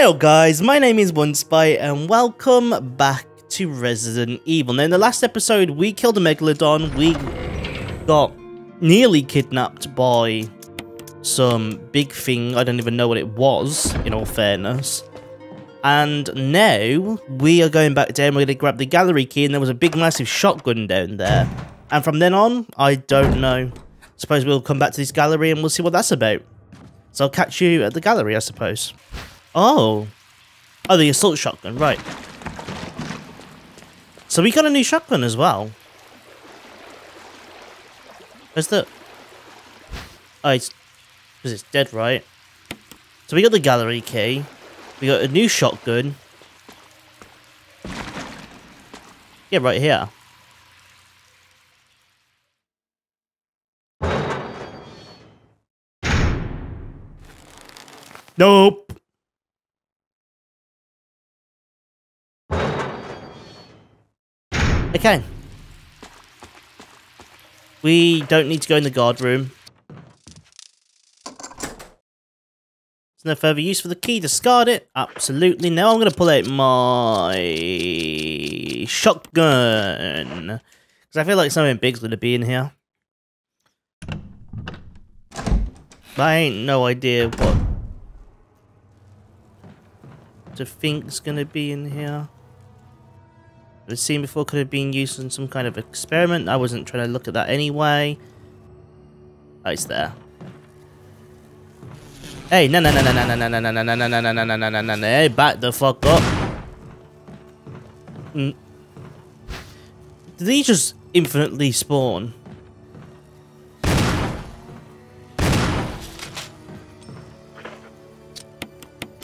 Hello guys, my name is OneSpy and welcome back to Resident Evil. Now in the last episode we killed a Megalodon, we got nearly kidnapped by some big thing, I don't even know what it was in all fairness. And now we are going back down, we're going to grab the gallery key and there was a big massive shotgun down there. And from then on, I don't know, suppose we'll come back to this gallery and we'll see what that's about. So I'll catch you at the gallery I suppose. Oh, the assault shotgun, right. So we got a new shotgun as well. Where's the... Oh, it's... Because it's dead, right? So we got the gallery key. We got a new shotgun. Yeah, right here. Nope. Okay, we don't need to go in the guard room. There's no further use for the key, discard it, absolutely. Now I'm going to pull out my shotgun, because I feel like something big's going to be in here. But I ain't no idea what to think's going to be in here. The scene before could have been used in some kind of experiment. I wasn't trying to look at that anyway. Oh, it's there. Hey, no, no, no, no, no, no, no, no, no, no, no, no, no, no, no, no, no, back the fuck up. Did these just infinitely spawn?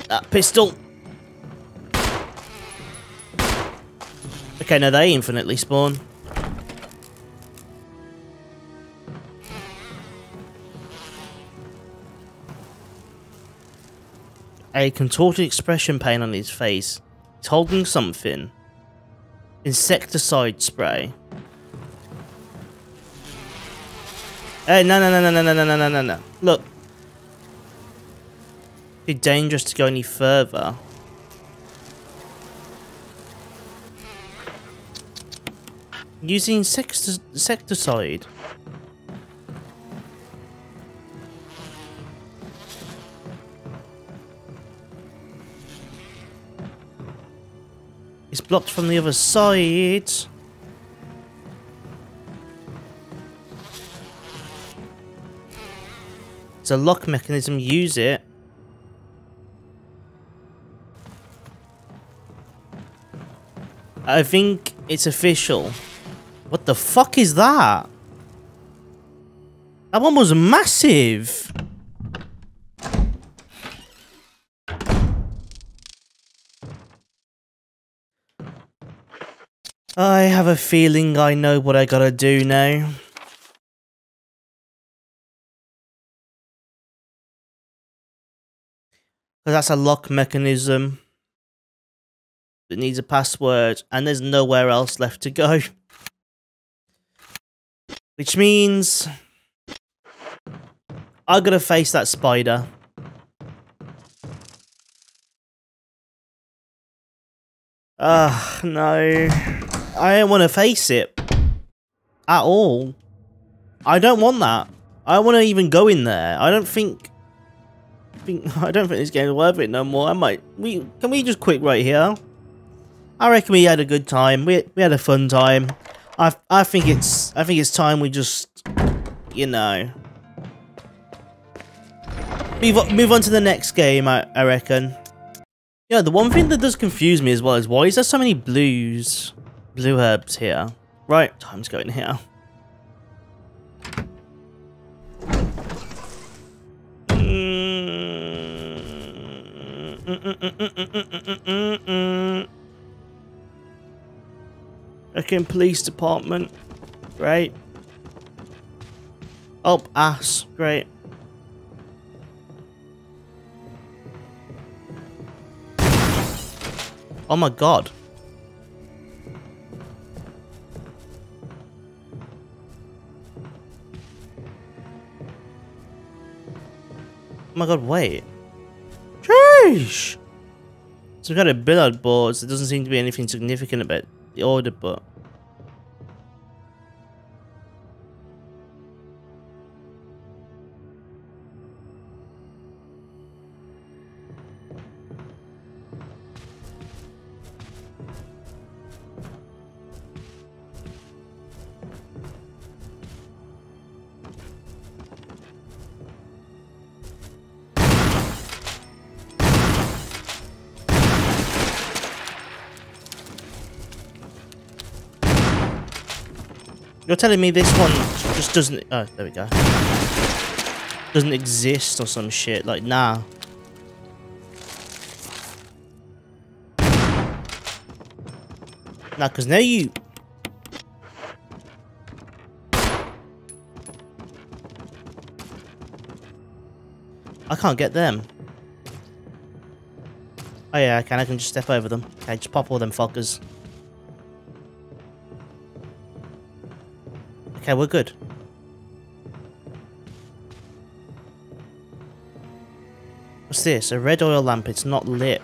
That pistol. Okay, no, they infinitely spawn. A contorted expression paint on his face. He's holding something. Insecticide spray. Hey, no, no, no, no, no, no, no, no, no, no. Look. It'd be dangerous to go any further. Using insecticide. It's blocked from the other side. It's a lock mechanism, use it. I think it's official. What the fuck is that? That one was massive! I have a feeling I know what I gotta do now. That's a lock mechanism. It needs a password and there's nowhere else left to go. Which means I gotta face that spider. No. I don't want to face it. At all. I don't want that. I don't want to even go in there. I don't think this game's worth it no more. Can we just quit right here? I reckon we had a good time. We had a fun time. I think it's time we just, you know, move on to the next game. I reckon. Yeah, the one thing that does confuse me as well is why is there so many blue herbs here? Right, time's going here. Okay, police department. Great. Up ass. Great. Oh my god. Oh my god, wait. Jeez. some kind of billiard boards. There doesn't seem to be anything significant about the order, but you're telling me this one just doesn't... Oh, there we go. Doesn't exist or some shit. Like, nah. Nah, because now you... I can't get them. Oh, yeah, I can. I can just step over them. Okay, just pop all them fuckers. Okay, we're good. What's this? A red oil lamp. It's not lit.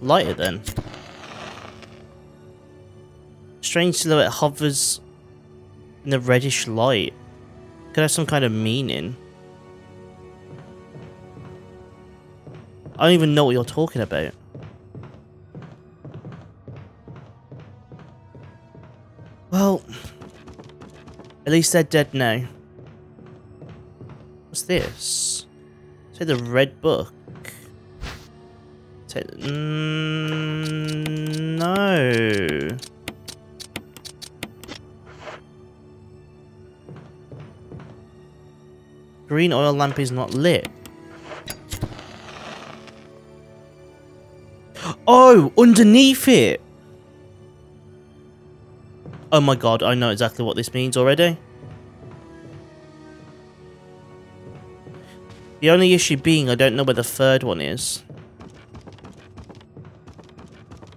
Light it then. Strange silhouette hovers in the reddish light. Could have some kind of meaning. I don't even know what you're talking about. Well... At least they're dead now. What's this? Take the red book. Take the... no. Green oil lamp is not lit. Oh, underneath it. Oh my god, I know exactly what this means already. The only issue being I don't know where the third one is.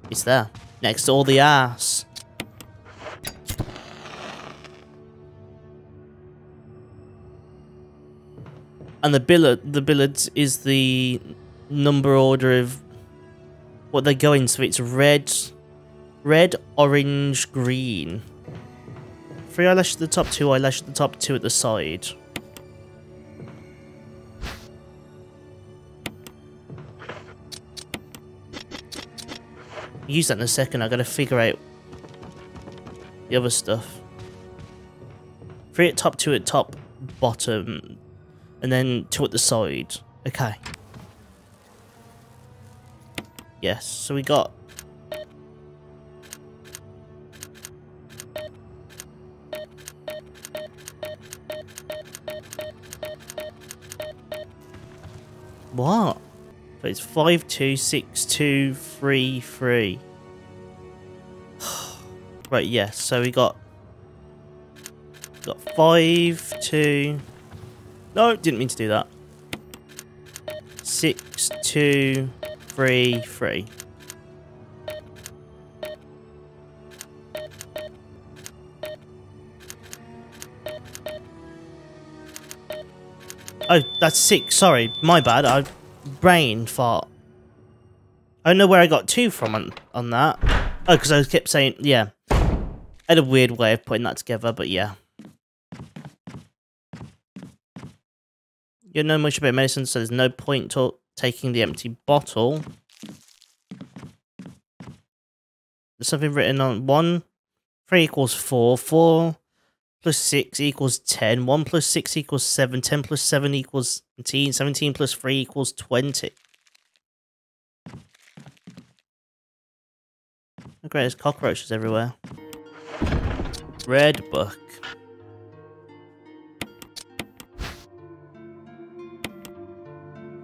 It's there. Next to all the ass. And the billiards is the number order of what they're going, so it's red. Red, orange, green. 3 eyelashes at the top, 2 eyelashes at the top, 2 at the side. Use that in a second, I gotta figure out the other stuff. 3 at top, 2 at top, bottom, and then 2 at the side. Okay. Yes, so we got... What? So it's 526233. Right, yes, yeah, so we got 5, 2. No, didn't mean to do that. 6, 2, 3, 3. Oh, that's 6. Sorry, my bad. I brain fart. I don't know where I got 2 from on that. Oh, because I kept saying, yeah. I had a weird way of putting that together, but yeah. You don't know much about medicine, so there's no point to taking the empty bottle. There's something written on 1, 3 equals 4, 4 plus 6 equals 10, 1 plus 6 equals 7, 10 plus 7 equals 17, 17 plus 3 equals 20. Oh great, there's cockroaches everywhere. Red book.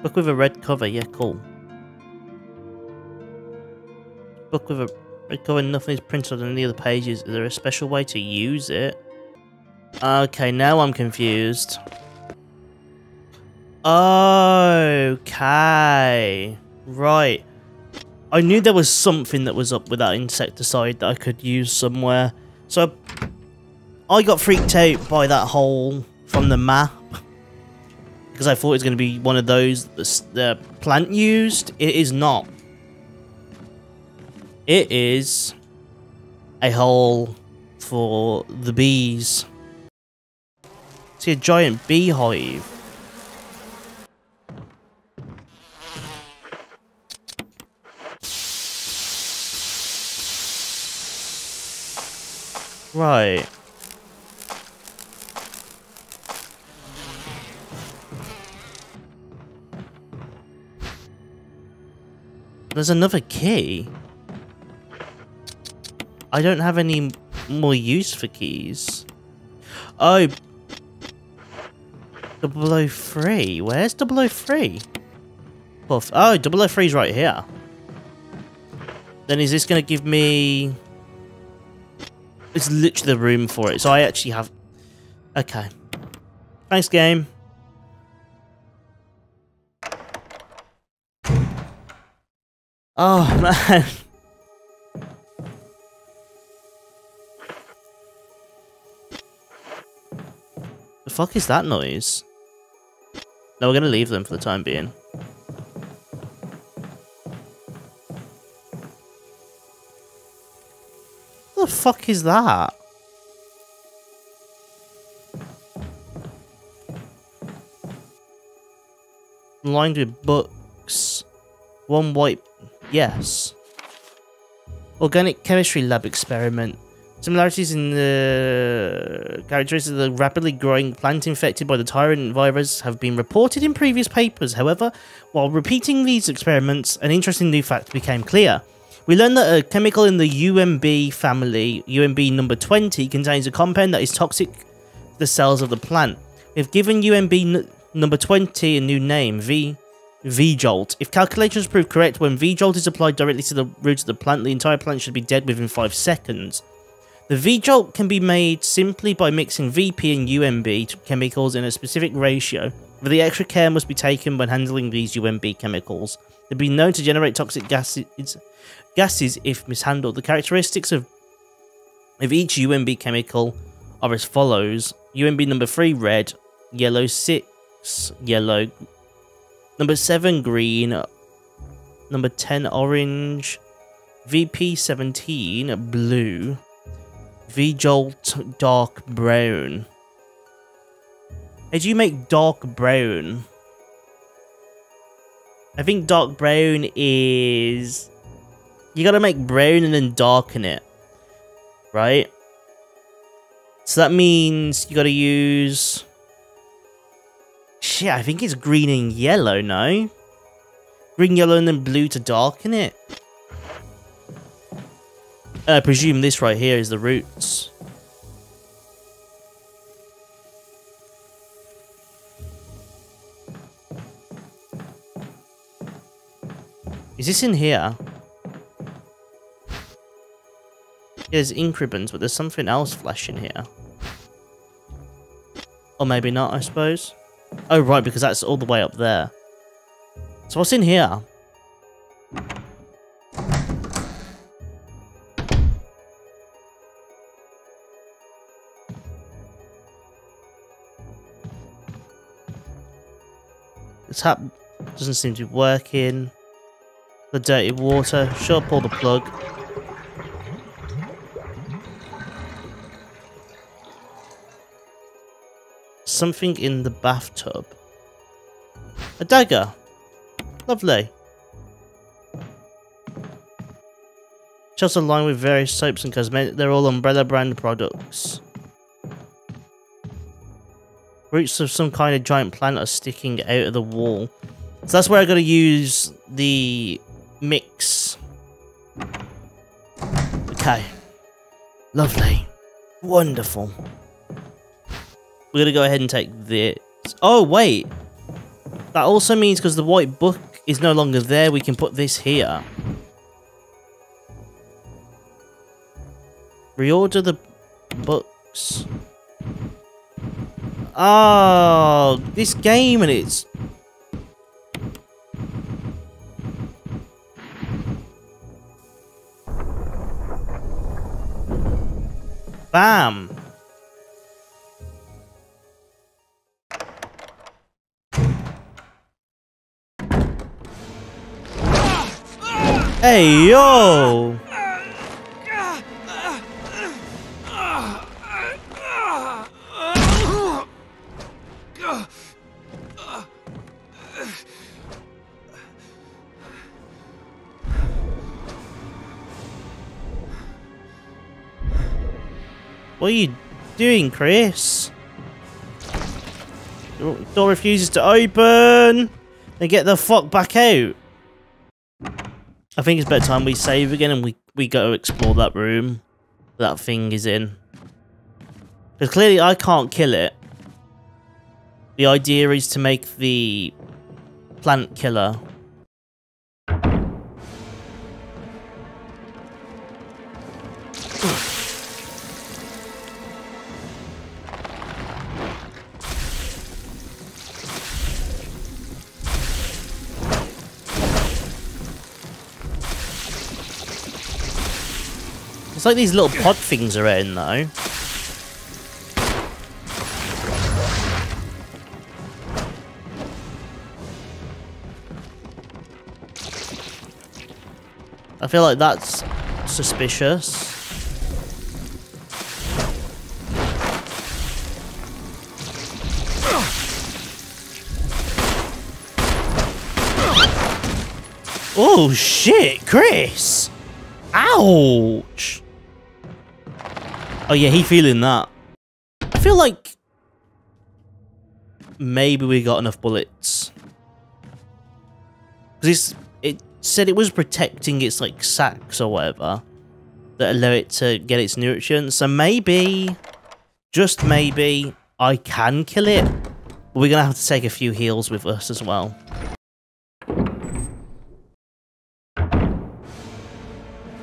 Book with a red cover, yeah, cool. Book with a red cover, nothing is printed on any of the pages. Is there a special way to use it? Okay, now I'm confused. Okay. Right. I knew there was something that was up with that insecticide that I could use somewhere. So, I got freaked out by that hole from the map. because I thought it was going to be one of those the plant used. It is not. It is a hole for the bees. See, a giant beehive. Right. There's another key. I don't have any more use for keys. Oh. 003. Where's 003? Puff. Oh, 003's right here. Then is this going to give me... It's literally the room for it, so I actually have... Okay. Thanks, game. Oh, man. The fuck is that noise? No, we're going to leave them for the time being. What the fuck is that? Lined with books. One white... Yes. Organic chemistry lab experiment. Similarities in the characteristics of the rapidly growing plant infected by the tyrant virus have been reported in previous papers. However, while repeating these experiments, an interesting new fact became clear. We learned that a chemical in the UMB family, UMB number 20, contains a compound that is toxic to the cells of the plant. We've given UMB number 20 a new name, V-Jolt. If calculations prove correct, when V-Jolt is applied directly to the root of the plant, the entire plant should be dead within 5 seconds. The V-Jolt can be made simply by mixing V-P and UMB chemicals in a specific ratio, but the extra care must be taken when handling these UMB chemicals. They've been known to generate toxic gases if mishandled. The characteristics of each UMB chemical are as follows. UMB number 3 red, yellow 6 yellow, number 7 green, number 10 orange, VP 17 blue, V-Jolt dark brown. How do you make dark brown? I think dark brown is... You gotta make brown and then darken it, right? So that means you gotta use... Shit, I think it's green and yellow, no? Green, yellow, and then blue to darken it. And I presume this right here is the roots. Is this in here? There's ink ribbons, but there's something else flashing here. Or maybe not, I suppose. Oh, right, because that's all the way up there. So what's in here? The tap doesn't seem to be working. The dirty water. Sure, pull the plug. Something in the bathtub. A dagger. Lovely. Just aligned with various soaps and cosmetics. They're all Umbrella brand products. Roots of some kind of giant plant are sticking out of the wall. So that's where I gotta use the mix. Okay. Lovely. Wonderful. We're gonna go ahead and take this. Oh, wait. That also means because the white book is no longer there, we can put this here. Reorder the books. Oh, this game and it's... Bam! Hey, yo! What are you doing, Chris? The door refuses to open. Then get the fuck back out. I think it's better time we save again and we go explore that room that thing is in. Because clearly I can't kill it. The idea is to make the plant killer. It's like these little pod things are in, though. I feel like that's suspicious. Oh, shit, Chris! Ouch! Oh yeah, he feeling that. I feel like maybe we got enough bullets. Because it said it was protecting its like sacs or whatever that allow it to get its nutrients. So maybe, just maybe, I can kill it. But we're gonna have to take a few heals with us as well.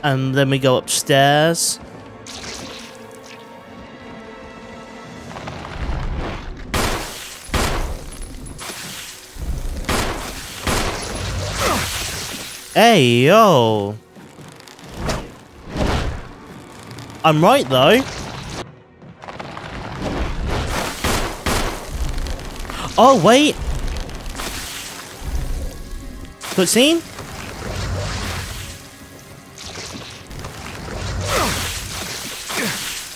And then we go upstairs. Hey, yo! I'm right, though. Oh, wait! Cutscene?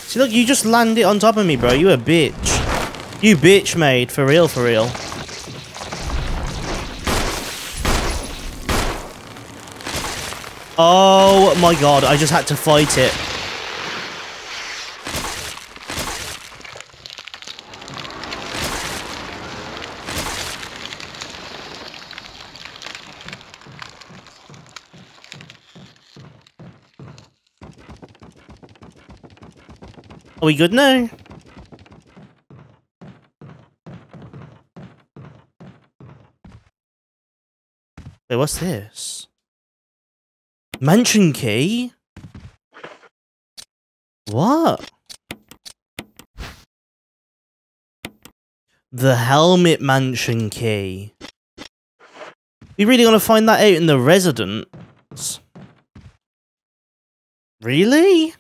See, look, you just landed on top of me, bro. You a bitch. You bitch, mate. For real, for real. Oh my god, I just had to fight it. Are we good now? Wait, what's this? Mansion key? What? The helmet mansion key. We really gonna find that out in the residence? Really?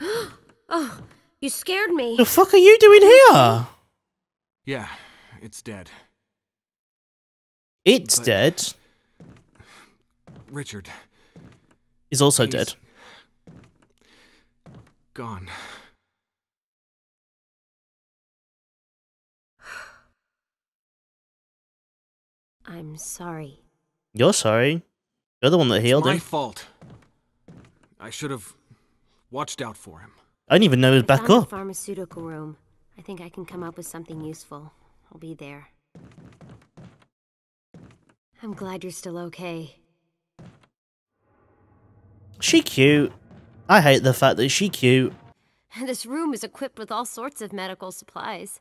Oh, you scared me. The fuck are you doing here? Yeah, it's dead. It's dead? Richard is also dead. Gone. I'm sorry. You're sorry. You're the one that healed him. My fault. I should have watched out for him. I didn't even know he was back up. Pharmaceutical room. I think I can come up with something useful. I'll be there. I'm glad you're still okay. She cute. I hate the fact that she cute. This room is equipped with all sorts of medical supplies.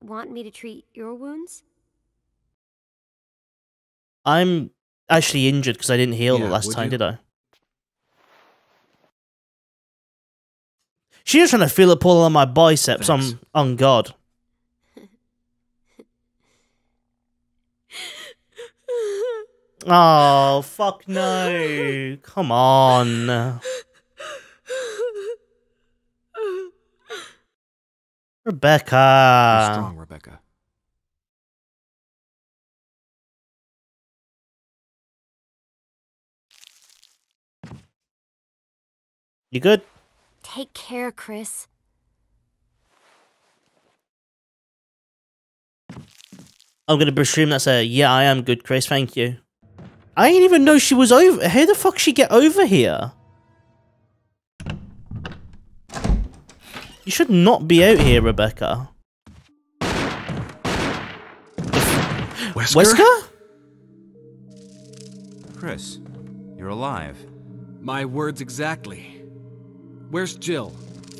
Want me to treat your wounds? I'm actually injured because I didn't heal the last time, did I? She was trying to feel it pull on my biceps. Thanks. I'm on God. Oh, fuck no. Come on. Rebecca. You're strong, Rebecca. You good? Take care, Chris. I'm gonna presume that's a yeah, I am good, Chris, thank you. I didn't even know she was over. How the fuck she get over here? You should not be out here, Rebecca. Wesker? Wesker? Chris, you're alive. My words exactly. Where's Jill?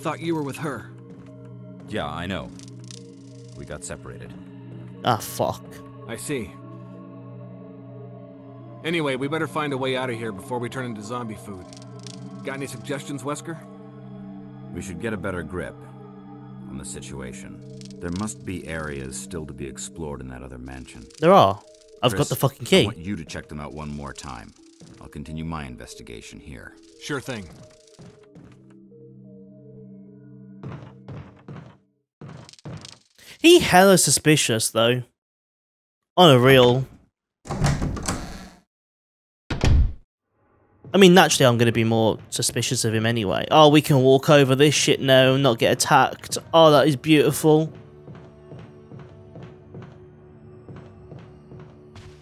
Thought you were with her. Yeah, I know. We got separated. Ah, fuck. I see. Anyway, we better find a way out of here before we turn into zombie food. Got any suggestions, Wesker? We should get a better grip on the situation. There must be areas still to be explored in that other mansion. There are. I've Chris, got the fucking key. I want you to check them out one more time. I'll continue my investigation here. Sure thing. He hella suspicious, though. On a real... I mean, naturally, I'm going to be more suspicious of him anyway. Oh, we can walk over this shit now and not get attacked. Oh, that is beautiful.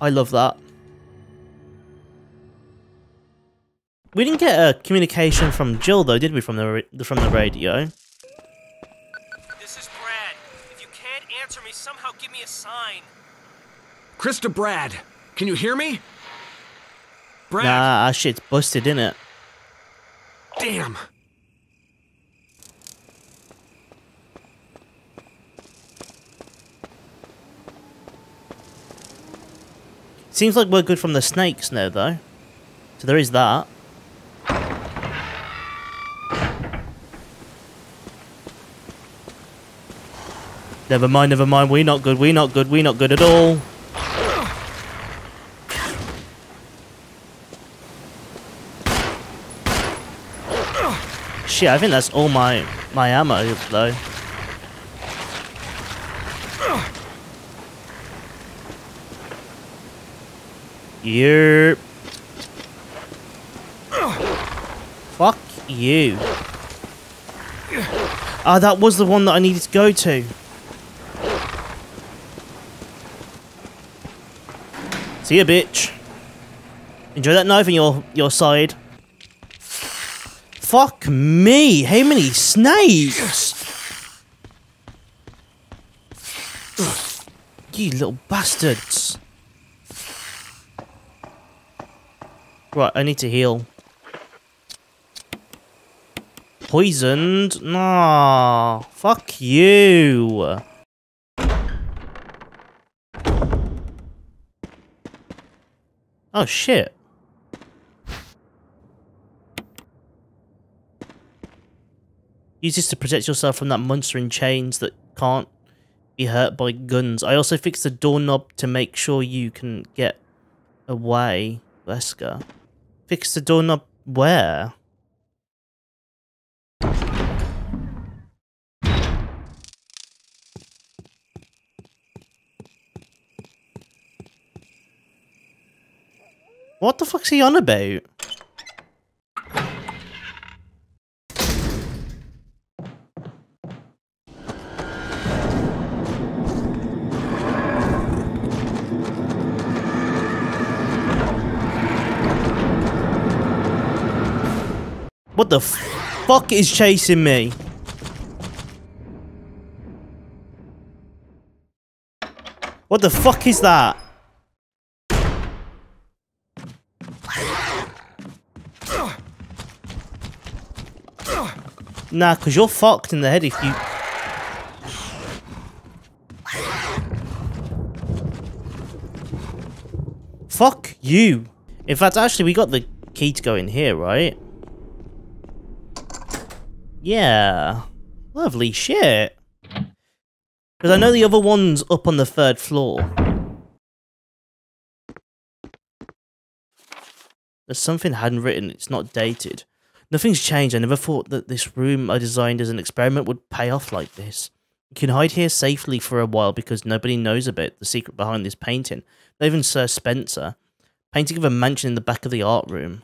I love that. We didn't get a communication from Jill, though, did we, from the radio? This is Brad. If you can't answer me, somehow give me a sign. Chris to Brad. Can you hear me? Brad. Nah, that shit's busted, innit? Damn! Seems like we're good from the snakes now, though. So there is that. Never mind, never mind. We're not good, we're not good, we're not good at all. Shit, I think that's all my ammo, though. Yep. Fuck you. Ah, that was the one that I needed to go to. See ya, bitch. Enjoy that knife in your side. Fuck me! How many snakes? You little bastards. Right, I need to heal. Poisoned? Nah. Fuck you. Oh shit. Use this to protect yourself from that monster in chains that can't be hurt by guns. I also fixed the doorknob to make sure you can get away, Wesker. Fix the doorknob where? What the fuck's he on about? What the fuck is chasing me? What the fuck is that? Nah, because you're fucked in the head if you... Fuck you. In fact, actually, we got the key to go in here, right? Yeah, lovely shit. Because I know the other one's up on the third floor. There's something handwritten, it's not dated. Nothing's changed, I never thought that this room I designed as an experiment would pay off like this. You can hide here safely for a while because nobody knows about the secret behind this painting. Not even Sir Spencer. Painting of a mansion in the back of the art room.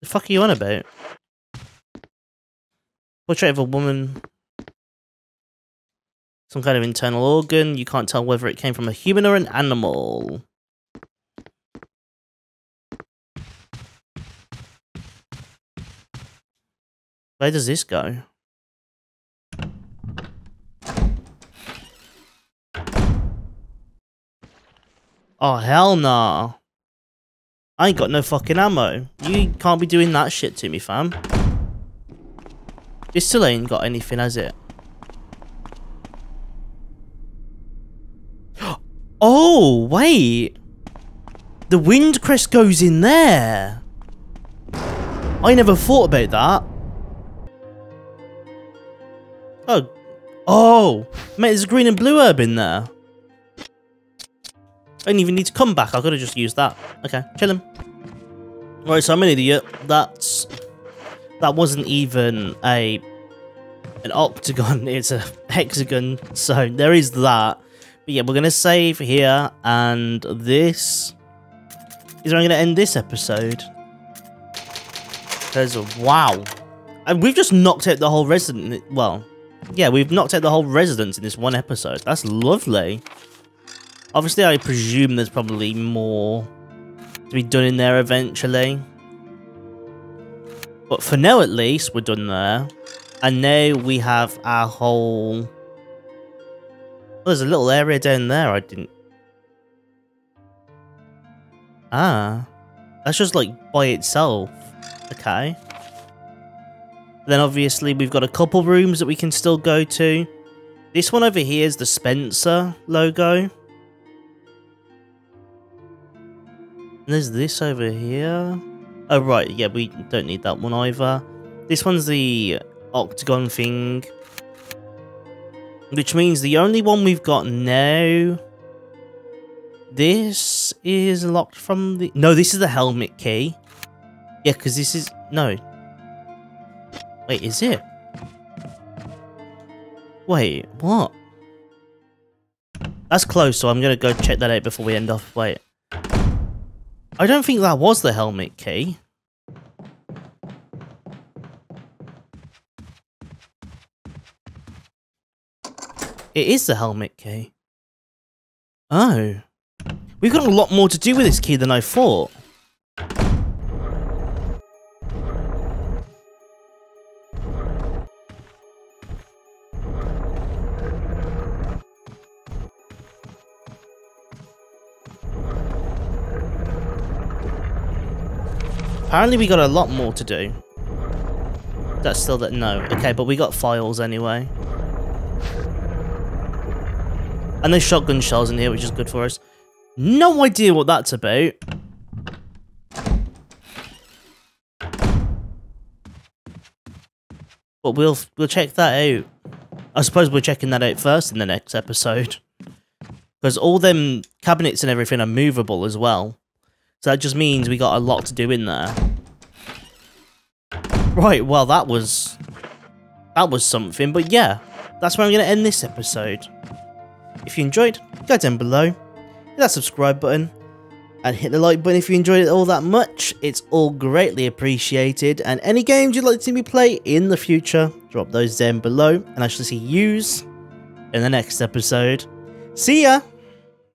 The fuck are you on about? Portrait of a woman. Some kind of internal organ. You can't tell whether it came from a human or an animal. Where does this go? Oh, hell nah. I ain't got no fucking ammo. You can't be doing that shit to me, fam. It still ain't got anything, has it? Oh, wait. The wind crest goes in there. I never thought about that. Oh. Oh. Mate, there's a green and blue herb in there. I didn't even need to come back. I could have just used that. Okay, chill him. Right, so I'm an idiot. That wasn't even an octagon. It's a hexagon. So there is that. But yeah, we're gonna save here, and this is where I'm gonna end this episode. There's a wow, and we've just knocked out the whole resident. Well, yeah, we've knocked out the whole residence in this one episode. That's lovely. Obviously, I presume there's probably more to be done in there eventually. But for now, at least, we're done there. And now we have our whole... Well, there's a little area down there I didn't... Ah. That's just, like, by itself. Okay. Then, obviously, we've got a couple rooms that we can still go to. This one over here is the Spencer logo. There's this over here. Oh, right. Yeah, we don't need that one either. This one's the octagon thing. Which means the only one we've got now... This is locked from the... No, this is the helmet key. Yeah, because this is... No. Wait, is it? Wait, what? That's close, so I'm going to go check that out before we end off. Wait. I don't think that was the helmet key. It is the helmet key. Oh. We've got a lot more to do with this key than I thought. Apparently we got a lot more to do. That's still that, no. Okay, but we got files anyway. And there's shotgun shells in here, which is good for us. No idea what that's about. But we'll check that out. I suppose we're checking that out first in the next episode. Because all them cabinets and everything are movable as well. So that just means we got a lot to do in there. Right, well, that was something. But yeah, that's where I'm going to end this episode. If you enjoyed, go down below, hit that subscribe button, and hit the like button if you enjoyed it all that much. It's all greatly appreciated. And any games you'd like to see me play in the future, drop those down below, and I shall see yous in the next episode. See ya!